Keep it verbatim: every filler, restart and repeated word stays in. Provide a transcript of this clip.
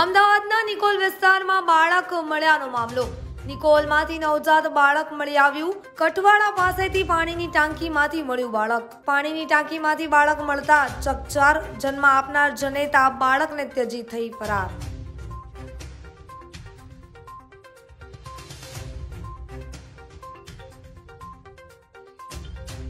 અમદાવાદના નિકોલ વિસ્તારમાં બાળક મળ્યાનો મામલો। નિકોલમાંથી નવજાત બાળક મળી આવ્યું। કટવાડા પાસેથી પાણીની ટાંકીમાંથી મળ્યું બાળક। પાણીની ટાંકીમાંથી બાળક મળતા ચકચાર। જન્મ આપનાર જનેતા બાળકને ત્યજી થઈ ફરાર।